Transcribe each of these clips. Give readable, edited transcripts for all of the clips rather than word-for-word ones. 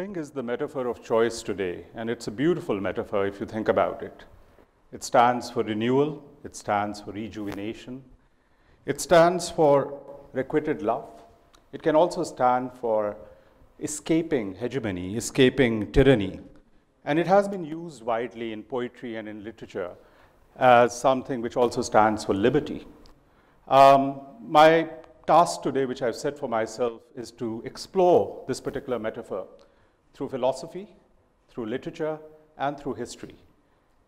String is the metaphor of choice today, and it's a beautiful metaphor if you think about it. It stands for renewal, it stands for rejuvenation, it stands for requited love, it can also stand for escaping hegemony, escaping tyranny, and it has been used widely in poetry and in literature as something which also stands for liberty. My task today, which I've set for myself, is to explore this particular metaphor through philosophy, through literature, and through history,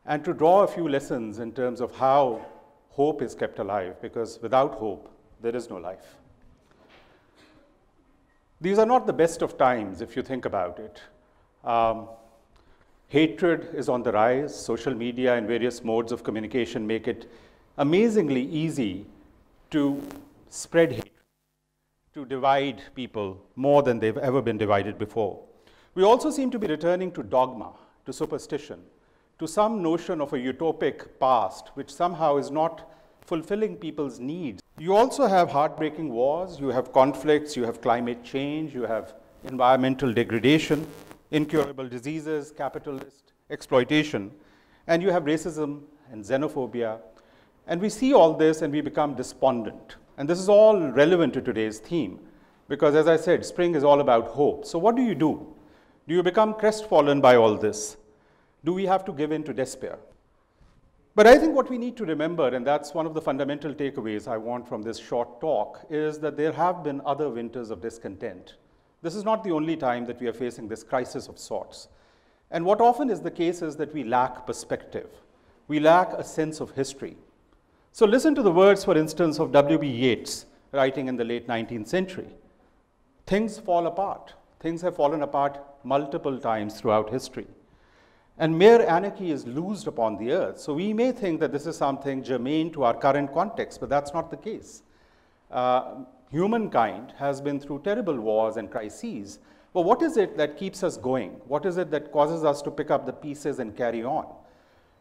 and to draw a few lessons in terms of how hope is kept alive, because without hope, there is no life. These are not the best of times, if you think about it. Hatred is on the rise. Social media and various modes of communication make it amazingly easy to spread hatred, to divide people more than they've ever been divided before. We also seem to be returning to dogma, to superstition, to some notion of a utopic past, which somehow is not fulfilling people's needs. You also have heartbreaking wars, you have conflicts, you have climate change, you have environmental degradation, incurable diseases, capitalist exploitation, and you have racism and xenophobia. And we see all this and we become despondent. And this is all relevant to today's theme, because as I said, spring is all about hope. So what do you do? Do you become crestfallen by all this? Do we have to give in to despair? But I think what we need to remember, and that's one of the fundamental takeaways I want from this short talk, is that there have been other winters of discontent. This is not the only time that we are facing this crisis of sorts. And what often is the case is that we lack perspective. We lack a sense of history. So listen to the words, for instance, of W.B. Yeats, writing in the late 19th century. Things fall apart. Things have fallen apart multiple times throughout history. And mere anarchy is loosed upon the earth. So we may think that this is something germane to our current context, but that's not the case. Humankind has been through terrible wars and crises. But what is it that keeps us going? What is it that causes us to pick up the pieces and carry on?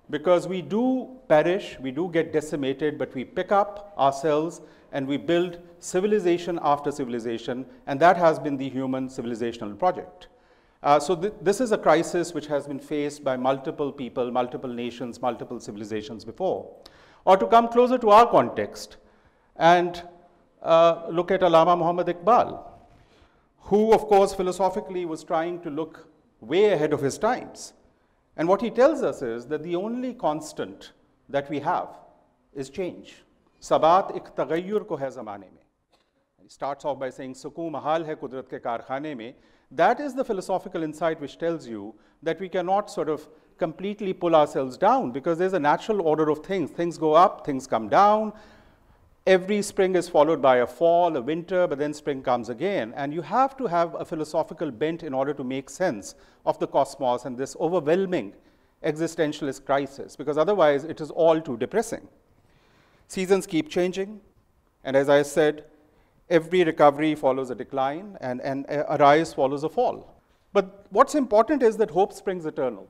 Because we do perish, we do get decimated, but we pick up ourselves and we build civilization after civilization, and that has been the human civilizational project. So this is a crisis which has been faced by multiple people, multiple nations, multiple civilizations before. Or to come closer to our context and look at Allama Muhammad Iqbal, who of course philosophically was trying to look way ahead of his times. And what he tells us is that the only constant that we have is change. Sabat ek tagayyur ko hai zamane mein. He starts off by saying, sukoon mahal hai kudrat ke karkhane mein. That is the philosophical insight which tells you that we cannot sort of completely pull ourselves down, because there's a natural order of things. Things go up, things come down. Every spring is followed by a fall, a winter, but then spring comes again. And you have to have a philosophical bent in order to make sense of the cosmos and this overwhelming existentialist crisis, because otherwise it is all too depressing. Seasons keep changing, and as I said, every recovery follows a decline, and a rise follows a fall. But what's important is that hope springs eternal,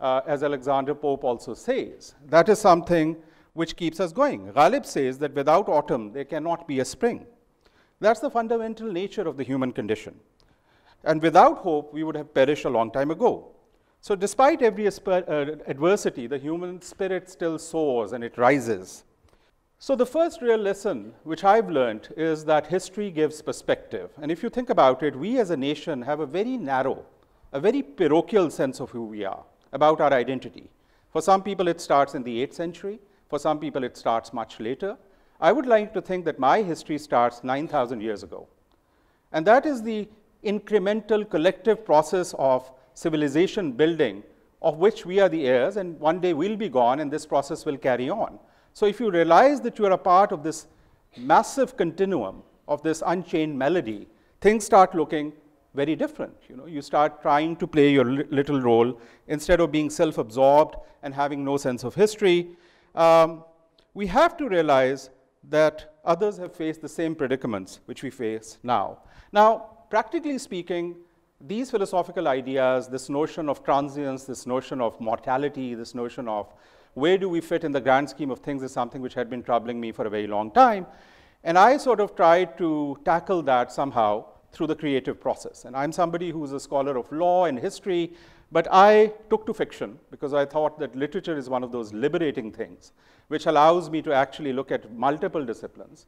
as Alexander Pope also says. That is something which keeps us going. Ghalib says that without autumn, there cannot be a spring. That's the fundamental nature of the human condition. And without hope, we would have perished a long time ago. So despite every adversity, the human spirit still soars and it rises. So the first real lesson which I've learned is that history gives perspective. And if you think about it, we as a nation have a very narrow, a very parochial sense of who we are, about our identity. For some people, it starts in the 8th century. For some people, it starts much later. I would like to think that my history starts 9,000 years ago. And that is the incremental collective process of civilization building, of which we are the heirs, and one day we'll be gone and this process will carry on. So if you realize that you are a part of this massive continuum of this unchained melody, things start looking very different. You start trying to play your little role instead of being self-absorbed and having no sense of history. We have to realize that others have faced the same predicaments which we face now. Now, practically speaking, these philosophical ideas, this notion of transience, this notion of mortality, this notion of where do we fit in the grand scheme of things is something which had been troubling me for a very long time. And I sort of tried to tackle that somehow through the creative process. And I'm somebody who's a scholar of law and history, but I took to fiction because I thought that literature is one of those liberating things, which allows me to actually look at multiple disciplines.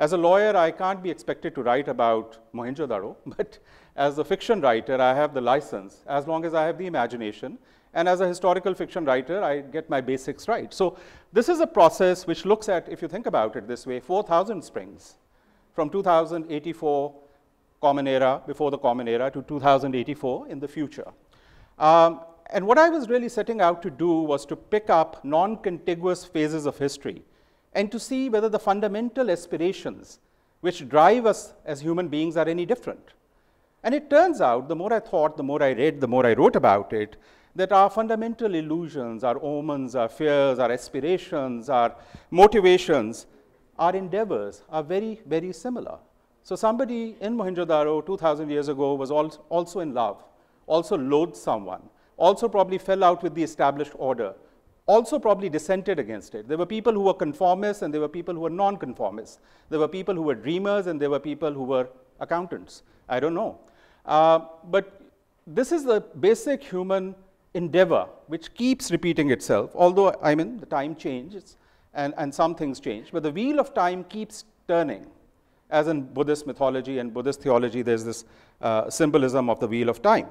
As a lawyer, I can't be expected to write about Mohenjo-Daro, but as a fiction writer, I have the license as long as I have the imagination. And as a historical fiction writer, I get my basics right. So this is a process which looks at, if you think about it this way, 4,000 springs from 2084 Common Era, before the Common Era, to 2084 in the future. And what I was really setting out to do was to pick up non-contiguous phases of history and to see whether the fundamental aspirations which drive us as human beings are any different. And it turns out, the more I thought, the more I read, the more I wrote about it, that our fundamental illusions, our omens, our fears, our aspirations, our motivations, our endeavors are very, very similar. So somebody in Mohenjo-Daro 2,000 years ago was also in love, also loathed someone, also probably fell out with the established order, also probably dissented against it. There were people who were conformists and there were people who were nonconformists. There were people who were dreamers and there were people who were accountants. I don't know. But this is the basic human endeavor which keeps repeating itself, although, I mean, the time changes and some things change, but the wheel of time keeps turning. As in Buddhist mythology and Buddhist theology, there's this symbolism of the wheel of time.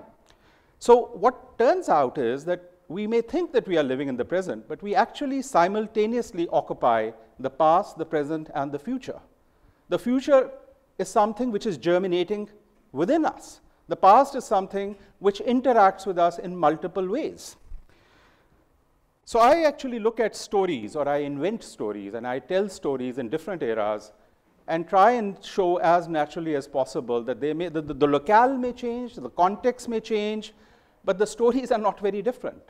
So what turns out is that we may think that we are living in the present, but we actually simultaneously occupy the past, the present, and the future. The future is something which is germinating within us. The past is something which interacts with us in multiple ways. So I actually look at stories, or I invent stories, and I tell stories in different eras and try and show as naturally as possible that they may, the locale may change, the context may change, but the stories are not very different.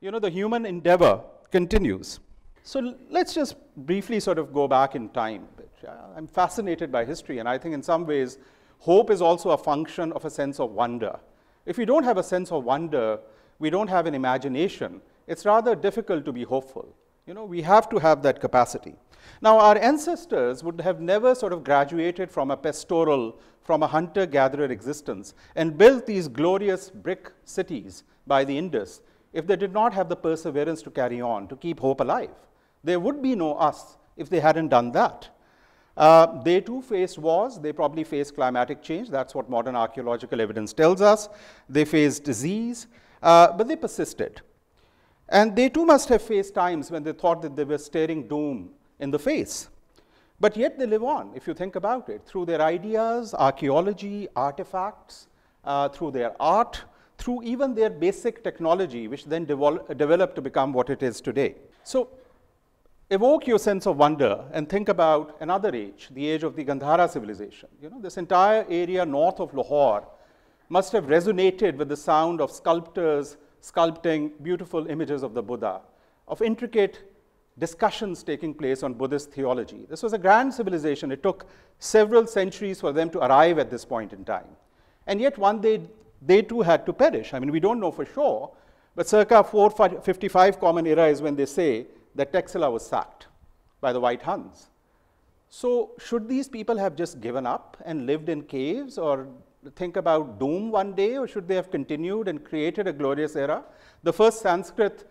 You know, the human endeavor continues. So let's just briefly sort of go back in time. I'm fascinated by history, and I think in some ways, hope is also a function of a sense of wonder. If we don't have a sense of wonder, we don't have an imagination. It's rather difficult to be hopeful. You know, we have to have that capacity. Now, our ancestors would have never sort of graduated from a pastoral, from a hunter-gatherer existence and built these glorious brick cities by the Indus if they did not have the perseverance to carry on, to keep hope alive. There would be no us if they hadn't done that. They too faced wars. They probably faced climatic change. That's what modern archaeological evidence tells us. They faced disease, but they persisted. And they too must have faced times when they thought that they were staring doom in the face. But yet they live on, if you think about it, through their ideas, archaeology, artifacts, through their art, through even their basic technology, which then developed to become what it is today. So, evoke your sense of wonder and think about another age, the age of the Gandhara civilization. You know, this entire area north of Lahore must have resonated with the sound of sculptors sculpting beautiful images of the Buddha, of intricate discussions taking place on Buddhist theology. This was a grand civilization. It took several centuries for them to arrive at this point in time. And yet one day, they too had to perish. I mean, we don't know for sure, but circa 455 Common Era is when they say that Taxila was sacked by the white Huns. So should these people have just given up and lived in caves or think about doom one day, or should they have continued and created a glorious era? The first Sanskrit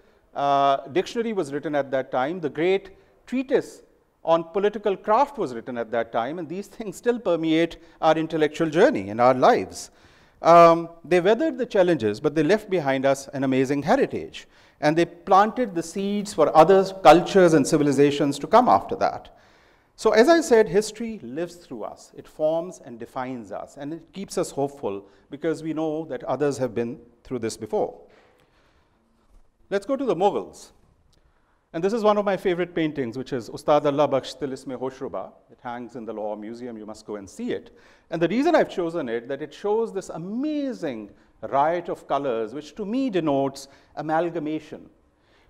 dictionary was written at that time. The great treatise on political craft was written at that time, and these things still permeate our intellectual journey and our lives. They weathered the challenges, but they left behind us an amazing heritage. And they planted the seeds for other cultures and civilizations to come after that. So as I said, history lives through us. It forms and defines us, and it keeps us hopeful because we know that others have been through this before. Let's go to the Mughals. And this is one of my favorite paintings, which is Ustad Allah Bakhtil Isme Hoshroba. It hangs in the Lahore Museum. You must go and see it. And the reason I've chosen it, that it shows this amazing riot of colors, which to me denotes amalgamation.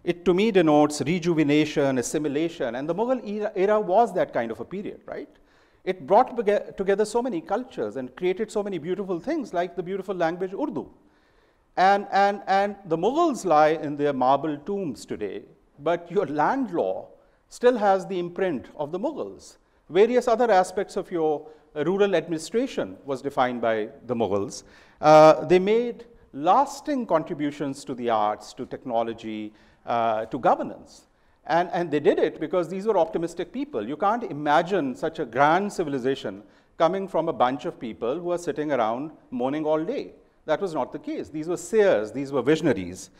It to me denotes rejuvenation, assimilation, and the Mughal era was that kind of a period, right? It brought together so many cultures and created so many beautiful things, like the beautiful language Urdu. And the Mughals lie in their marble tombs today, but your land law still has the imprint of the Mughals, Various other aspects of your rural administration was defined by the Mughals. They made lasting contributions to the arts, to technology, to governance. And they did it because these were optimistic people. You can't imagine such a grand civilization coming from a bunch of people who are sitting around moaning all day. That was not the case. These were seers, these were visionaries.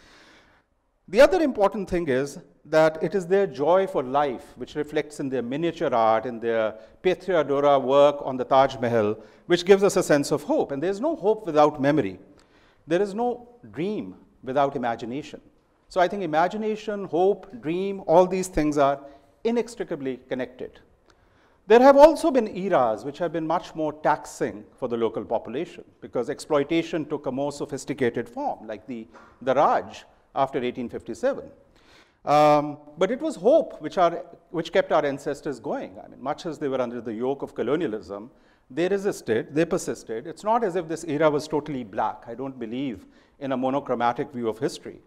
The other important thing is that it is their joy for life, which reflects in their miniature art, in their Petria Dora work on the Taj Mahal, which gives us a sense of hope. And there's no hope without memory. There is no dream without imagination. So I think imagination, hope, dream, all these things are inextricably connected. There have also been eras which have been much more taxing for the local population because exploitation took a more sophisticated form, like the Raj after 1857. But it was hope which kept our ancestors going. I mean, much as they were under the yoke of colonialism, they resisted, they persisted. It's not as if this era was totally black. I don't believe in a monochromatic view of history.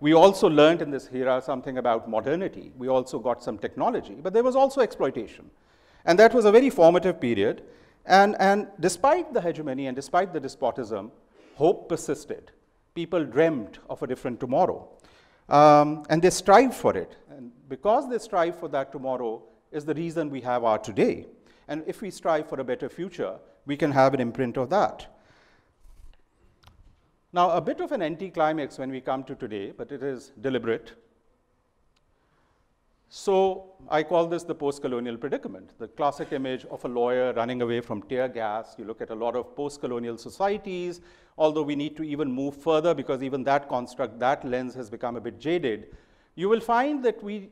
We also learned in this era something about modernity. We also got some technology, but there was also exploitation. And that was a very formative period. And despite the hegemony and despite the despotism, hope persisted. People dreamt of a different tomorrow. And they strived for it. And because they strive for that tomorrow is the reason we have our today. And if we strive for a better future, we can have an imprint of that. Now, a bit of an anticlimax when we come to today, but it is deliberate. So I call this the post-colonial predicament, the classic image of a lawyer running away from tear gas. You look at a lot of post-colonial societies, although we need to even move further because even that construct, that lens has become a bit jaded. You will find that we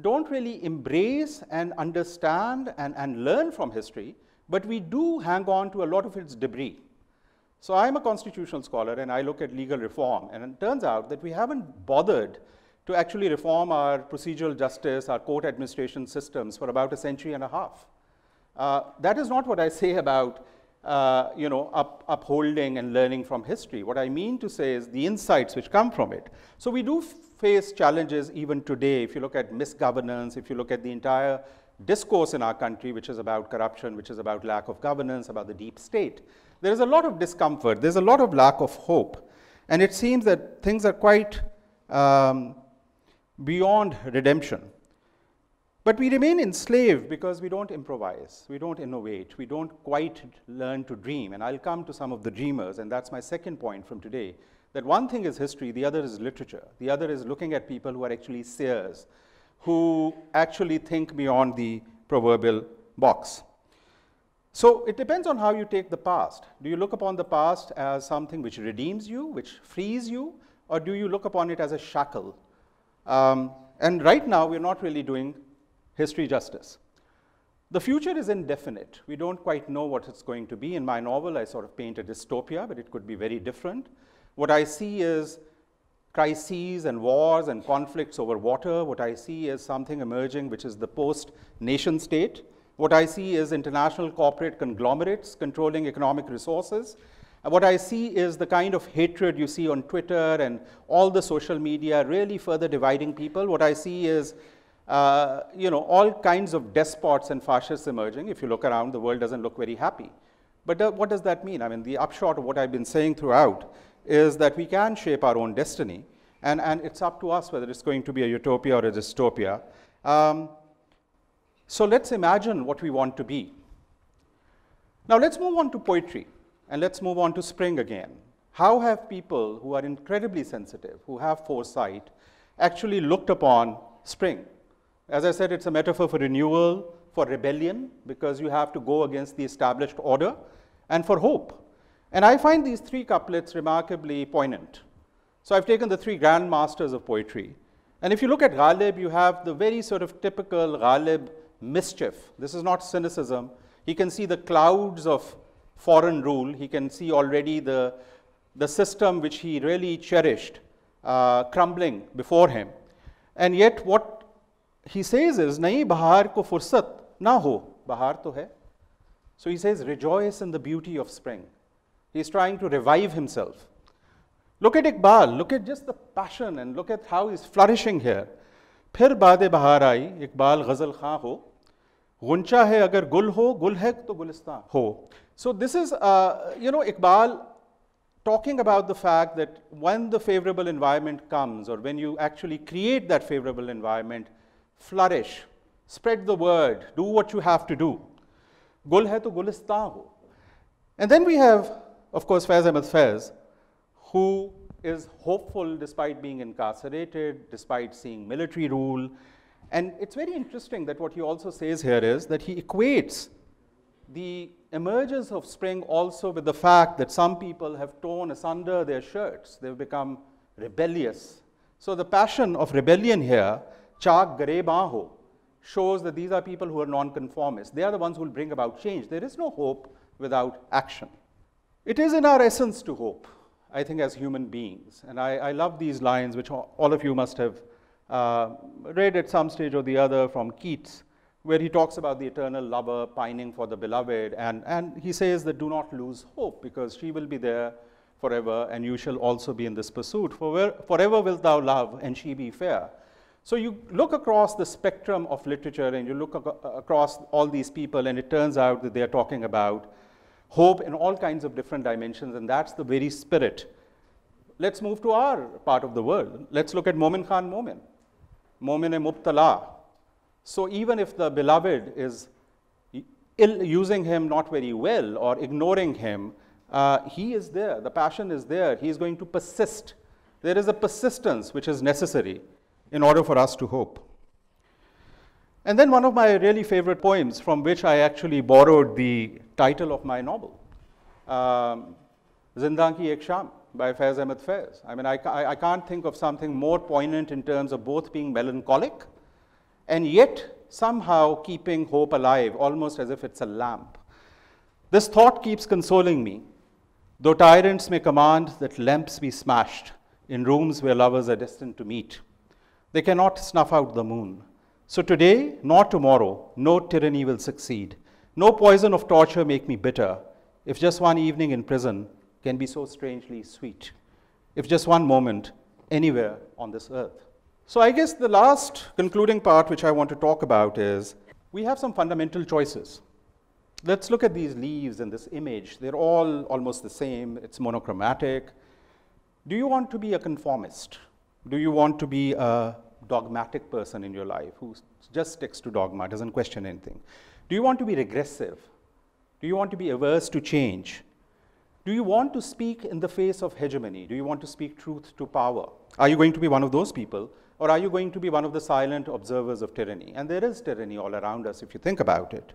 don't really embrace and understand and learn from history, but we do hang on to a lot of its debris. So I'm a constitutional scholar and I look at legal reform, and it turns out that we haven't bothered to actually reform our procedural justice, our court administration systems for about a century and a half. That is not what I say about upholding and learning from history. What I mean to say is the insights which come from it. So we do face challenges even today. If you look at misgovernance, if you look at the entire discourse in our country, which is about corruption, which is about lack of governance, about the deep state, there is a lot of discomfort, there's a lot of lack of hope, and it seems that things are quite beyond redemption. But we remain enslaved because we don't improvise, we don't innovate, we don't quite learn to dream, and I'll come to some of the dreamers, and that's my second point from today, that one thing is history, the other is literature, the other is looking at people who are actually seers, who actually think beyond the proverbial box. So it depends on how you take the past. Do you look upon the past as something which redeems you, which frees you, or do you look upon it as a shackle? And right now, we're not really doing history justice. The future is indefinite. We don't quite know what it's going to be. In my novel, I sort of paint a dystopia, but it could be very different. What I see is crises and wars and conflicts over water. What I see is something emerging, which is the post-nation state. What I see is international corporate conglomerates controlling economic resources. What I see is the kind of hatred you see on Twitter and all the social media really further dividing people. What I see is, all kinds of despots and fascists emerging. If you look around, the world doesn't look very happy. But what does that mean? I mean, the upshot of what I've been saying throughout is that we can shape our own destiny, and it's up to us whether it's going to be a utopia or a dystopia. So let's imagine what we want to be. Now let's move on to poetry, and let's move on to spring again. How have people who are incredibly sensitive, who have foresight, actually looked upon spring? As I said, it's a metaphor for renewal, for rebellion, because you have to go against the established order, and for hope. And I find these three couplets remarkably poignant. So I've taken the three grandmasters of poetry. And if you look at Ghalib, you have the very sort of typical Ghalib mischief. This is not cynicism. He can see the clouds of foreign rule. He can see already the system which he really cherished crumbling before him. And yet what he says is, nahi bahar ko fursat na ho, bahar to hai. So he says, rejoice in the beauty of spring. He's trying to revive himself. Look at Iqbal, look at just the passion and look at how he's flourishing here. Phir baad-e bahar aayi, Iqbal ghazal khan ho, Guncha है अगर गुल हो, गुल है तो गुलिस्तान हो. So this is, Iqbal talking about the fact that when the favorable environment comes, or when you actually create that favorable environment, flourish, spread the word, do what you have to do. Gul hai to gulistan ho. And then we have, of course, Faiz Ahmed Faiz, who is hopeful despite being incarcerated, despite seeing military rule. And it's very interesting that what he also says here is that he equates the emergence of spring also with the fact that some people have torn asunder their shirts. They've become rebellious. So the passion of rebellion here, chaak gareba ho, shows that these are people who are nonconformists. They are the ones who will bring about change. There is no hope without action. It is in our essence to hope, I think, as human beings. And I love these lines, which all of you must have read at some stage or the other from Keats, where he talks about the eternal lover pining for the beloved, and he says that do not lose hope, because she will be there forever, and you shall also be in this pursuit. Forever wilt thou love, and she be fair. So you look across the spectrum of literature, and you look across all these people, and it turns out that they are talking about hope in all kinds of different dimensions, and that's the very spirit. Let's move to our part of the world. Let's look at Momin Khan Momin. Momin e Mubtala. So even if the beloved is using him not very well or ignoring him, he is there, the passion is there, he is going to persist. There is a persistence which is necessary in order for us to hope. And then one of my really favorite poems, from which I actually borrowed the title of my novel, Zindagi Ek Shaam by Faiz Ahmed Faiz. I mean, I can't think of something more poignant in terms of both being melancholic and yet somehow keeping hope alive, almost as if it's a lamp. This thought keeps consoling me, though tyrants may command that lamps be smashed in rooms where lovers are destined to meet. They cannot snuff out the moon. So today, nor tomorrow, no tyranny will succeed. No poison of torture make me bitter, if just one evening in prison can be so strangely sweet, if just one moment anywhere on this earth. So I guess the last concluding part which I want to talk about is, we have some fundamental choices. Let's look at these leaves in this image. They're all almost the same. It's monochromatic. Do you want to be a conformist? Do you want to be a dogmatic person in your life who just sticks to dogma, doesn't question anything? Do you want to be regressive? Do you want to be averse to change? Do you want to speak in the face of hegemony? Do you want to speak truth to power? Are you going to be one of those people? Or are you going to be one of the silent observers of tyranny? And there is tyranny all around us if you think about it.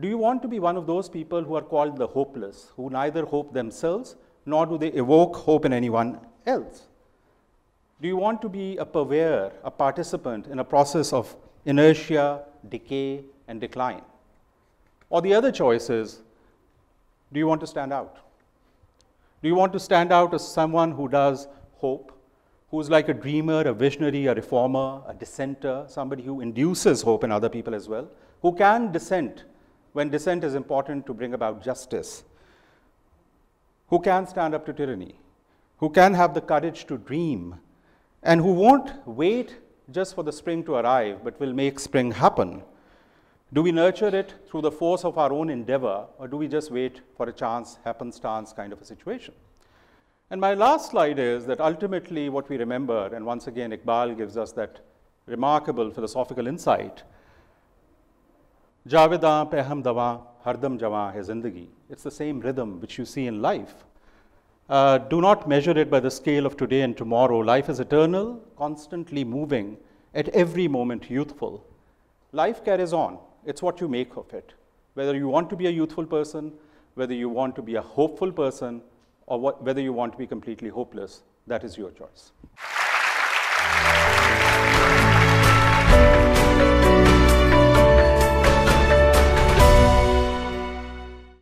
Do you want to be one of those people who are called the hopeless, who neither hope themselves nor do they evoke hope in anyone else? Do you want to be a purveyor, a participant in a process of inertia, decay, and decline? Or the other choice is, do you want to stand out? Do you want to stand out as someone who does hope, who's like a dreamer, a visionary, a reformer, a dissenter, somebody who induces hope in other people as well, who can dissent when dissent is important to bring about justice, who can stand up to tyranny, who can have the courage to dream, and who won't wait just for the spring to arrive, but will make spring happen. Do we nurture it through the force of our own endeavor, or do we just wait for a chance, happenstance kind of a situation? And my last slide is that ultimately what we remember, and once again Iqbal gives us that remarkable philosophical insight, Javedan pe hum dawa hardam jawan hai zindagi. It's the same rhythm which you see in life. Do not measure it by the scale of today and tomorrow. Life is eternal, constantly moving, at every moment youthful. Life carries on. It's what you make of it. Whether you want to be a youthful person, whether you want to be a hopeful person, or whether you want to be completely hopeless, that is your choice.